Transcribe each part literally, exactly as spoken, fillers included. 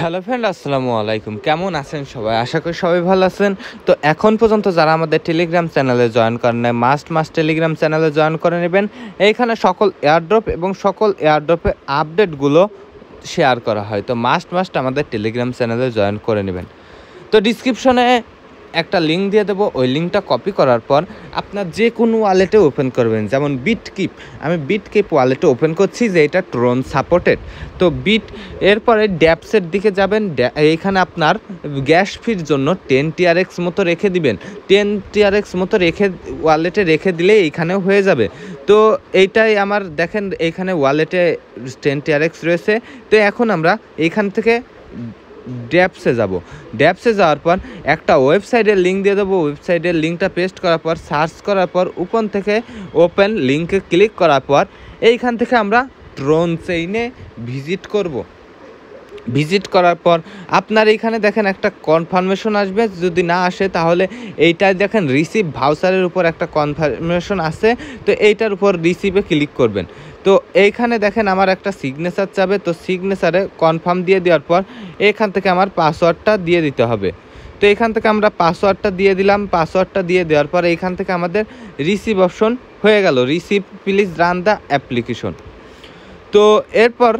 Hello friend, আসসালামু আলাইকুম। কেমন আছেন সবাই? আশা করি সবাই ভালো আছেন। তো এখন পর্যন্ত যারা আমাদের টেলিগ্রাম চ্যানেলে জয়েন করেন নাই, মাস্ট মাস্ট টেলিগ্রাম চ্যানেলে জয়েন করে নেবেন। এইখানে সকল এয়ারড্রপ এবং সকল এয়ারড্রপের আপডেটগুলো শেয়ার করা হয়। তো মাস্ট মাস্ট আমাদের টেলিগ্রাম চ্যানেলে জয়েন করে নেবেন। তো ডিসক্রিপশনে একটা লিঙ্ক দিয়ে দেবো, ওই লিঙ্কটা কপি করার পর আপনার যে কোনো ওয়ালেটে ওপেন করবেন। যেমন বিটকিপ, আমি বিটকিপ ওয়ালেটে ওপেন করছি, যে এটা ট্রন সাপোর্টেড। তো বিট এরপরে ড্যাপসের দিকে যাবেন। এইখানে আপনার গ্যাস ফির জন্য টেন টিআরএক্স মতো রেখে দিবেন। টেন টিআরএক্স মতো রেখে ওয়ালেটে রেখে দিলে এইখানেও হয়ে যাবে। তো এইটাই আমার, দেখেন এইখানে ওয়ালেটে টেন টিআরএক্স রয়েছে। তো এখন আমরা এইখান থেকে ড্যাপসে যাব। ড্যাপসে যাওয়ার পর একটা ওয়েবসাইটের লিঙ্ক দিয়ে দেবো। ওয়েবসাইটের লিঙ্কটা পেস্ট করার পর সার্চ করার পর উপর থেকে ওপেন লিঙ্কে ক্লিক করার পর এইখান থেকে আমরা ট্রন চেইনে ভিজিট করব। ভিজিট করার পর আপনার এইখানে দেখেন একটা কনফার্মেশন আসবে। যদি না আসে তাহলে এইটাই দেখেন রিসিভ ভাউচারের উপর একটা কনফার্মেশন আসে। তো এইটার উপর রিসিভে ক্লিক করবেন। তো এইখানে দেখেন আমার একটা সিগনেচার চাবে। তো সিগনেচারে কনফার্ম দিয়ে দেওয়ার পর এখান থেকে আমার পাসওয়ার্ডটা দিয়ে দিতে হবে। তো এখান থেকে আমরা পাসওয়ার্ডটা দিয়ে দিলাম। পাসওয়ার্ডটা দিয়ে দেওয়ার পর এইখান থেকে আমাদের রিসিভ অপশন হয়ে গেল, receive please run the application. তো এরপর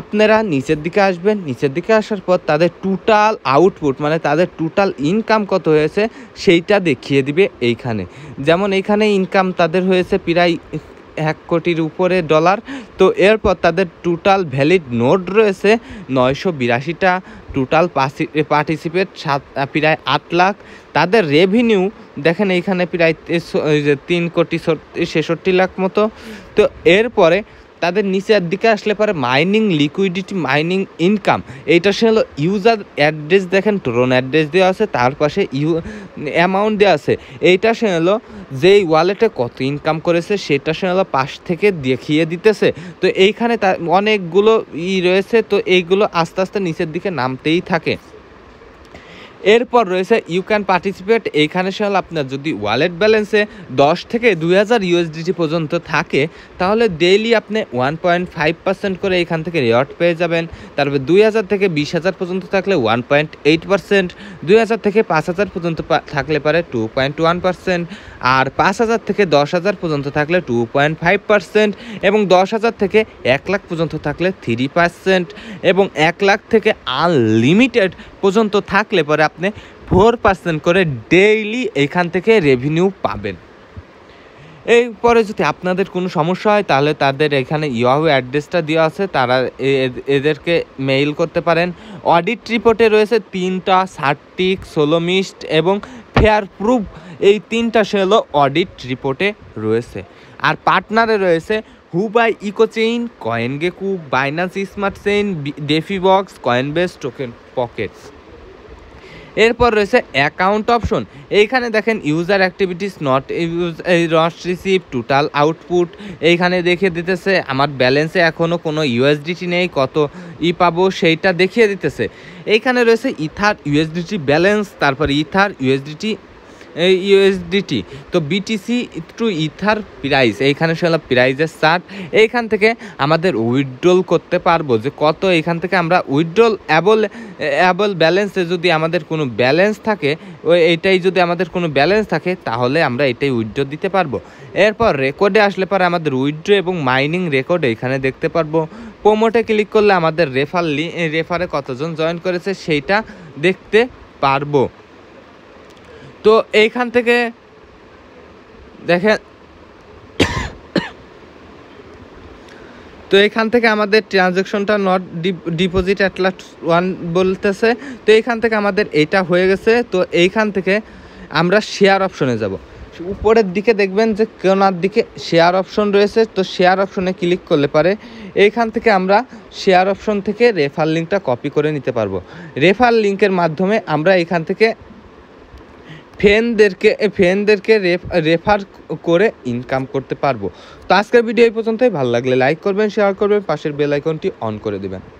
আপনারা নিচের দিকে আসবেন। নিচের দিকে আসার পর তাদের টোটাল আউটপুট, মানে তাদের টোটাল ইনকাম কত হয়েছে সেইটা দেখিয়ে দিবে এইখানে। যেমন এইখানে ইনকাম তাদের হয়েছে প্রায় এক কোটির উপরে ডলার। তো এরপর তাদের টোটাল ভ্যালিড নোট রয়েছে নয়শো বিরাশিটা, টোটাল পার্টিসিপেট সাত প্রায় আট লাখ। তাদের রেভিনিউ দেখেন এইখানে প্রায় তিন কোটি ছেষট্টি লাখ মতো। তো এরপরে তাদের নিচের দিকে আসলে পরে মাইনিং লিকুইডিটি, মাইনিং ইনকাম, এইটা সে হলো ইউজার অ্যাড্রেস। দেখেন ট্রন অ্যাড্রেস দেওয়া আছে, তার পাশে ইউ অ্যামাউন্ট দেওয়া আছে। এইটা সে হলো যেই ওয়ালেটে কত ইনকাম করেছে সেটা সে হলো পাশ থেকে দেখিয়ে দিতেছে। তো এইখানে তার অনেকগুলো ই রয়েছে। তো এইগুলো আস্তে আস্তে নিচের দিকে নামতেই থাকে। এরপর রয়েছে ইউ ক্যান পার্টিসিপেট। এইখানে সে হল আপনার যদি ওয়ালেট ব্যালেন্সে দশ থেকে দুই হাজার ইউএসডিটি পর্যন্ত থাকে তাহলে ডেইলি আপনি ওয়ান পয়েন্ট ফাইভ পার্সেন্ট করে এইখান থেকে রিওয়ার্ড পেয়ে যাবেন। তারপরে দুই হাজার থেকে বিশ হাজার পর্যন্ত থাকলে ওয়ান পয়েন্ট এইট পার্সেন্ট, দুই হাজার থেকে পাঁচ হাজার পর্যন্ত থাকলে পারে টু পয়েন্ট ওয়ান পার্সেন্ট, আর পাঁচ হাজার থেকে দশ হাজার পর্যন্ত থাকলে টু পয়েন্ট ফাইভ পার্সেন্ট, এবং দশ হাজার থেকে এক লাখ পর্যন্ত থাকলে থ্রি পার্সেন্ট, এবং এক লাখ থেকে আনলিমিটেড পর্যন্ত থাকলে পরে আপনি ফোর পার্সেন্ট করে ডেইলি এইখান থেকে রেভিনিউ পাবেন। এরপরে যদি আপনাদের কোনো সমস্যা হয় তাহলে তাদের এখানে ইয়াহু অ্যাড্রেসটা দেওয়া আছে, তারা এদেরকে মেইল করতে পারেন। অডিট রিপোর্টে রয়েছে তিনটা, সার্টিক, সোলোমিস্ট এবং ফেয়ার প্রুফ, এই তিনটা সেল অডিট রিপোর্টে রয়েছে। আর পার্টনারে রয়েছে Huobi, ইকোচেইন, CoinGecko, Binance smart Chain, DeFi Box, Coinbase, token pocket. এরপর রয়েছে অ্যাকাউন্ট অপশন। এইখানে দেখেন user activities, not use, not receive, total output এইখানে দেখিয়ে দিতেছে। আমার ব্যালেন্সে এখনও কোনো ইউএসডিটি নেই, কত ই পাবো সেইটা দেখিয়ে দিতেছে। এইখানে রয়েছে ইথার ইউএসডিটি ব্যালেন্স, তারপর ইথার ইউএসডিটি ইউএসডিটি, তো বিটিসি টু ইথার প্রাইস, এইখানে সে হলো প্রাইজের চার্ট। এইখান থেকে আমাদের উইথড্রল করতে পারবো যে কত, এইখান থেকে আমরা উইথড্রল অ্যাবল অ্যাবল ব্যালেন্সে যদি আমাদের কোনো ব্যালেন্স থাকে, ওই এইটাই যদি আমাদের কোনো ব্যালেন্স থাকে তাহলে আমরা এটাই উইথড্র দিতে পারবো। এরপর রেকর্ডে আসলে পরে আমাদের উইথড্র এবং মাইনিং রেকর্ড এইখানে দেখতে পারবো। প্রোমোটে ক্লিক করলে আমাদের রেফার লি রেফারে কতজন জয়েন করেছে সেইটা দেখতে পারবো। তো এইখান থেকে দেখেন, তো এইখান থেকে আমাদের ট্রানজ্যাকশনটা not deposit at last one বলতেছে। তো এইখান থেকে আমাদের এটা হয়ে গেছে। তো এইখান থেকে আমরা শেয়ার অপশনে যাব। উপরের দিকে দেখবেন যে কোনার দিকে শেয়ার অপশন রয়েছে। তো শেয়ার অপশনে ক্লিক করলে পারে এইখান থেকে আমরা শেয়ার অপশন থেকে রেফার লিঙ্কটা কপি করে নিতে পারবো। রেফার লিঙ্কের মাধ্যমে আমরা এইখান থেকে ফ্রেন্ডদেরকে ফ্রেন্ডদেরকে রেফার করে ইনকাম করতে পারবো। তো আজকের ভিডিও এই পর্যন্তই। ভালো লাগলে লাইক করবেন, শেয়ার করবেন, পাশের বেল আইকনটি অন করে দেবেন।